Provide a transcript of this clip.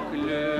Акле.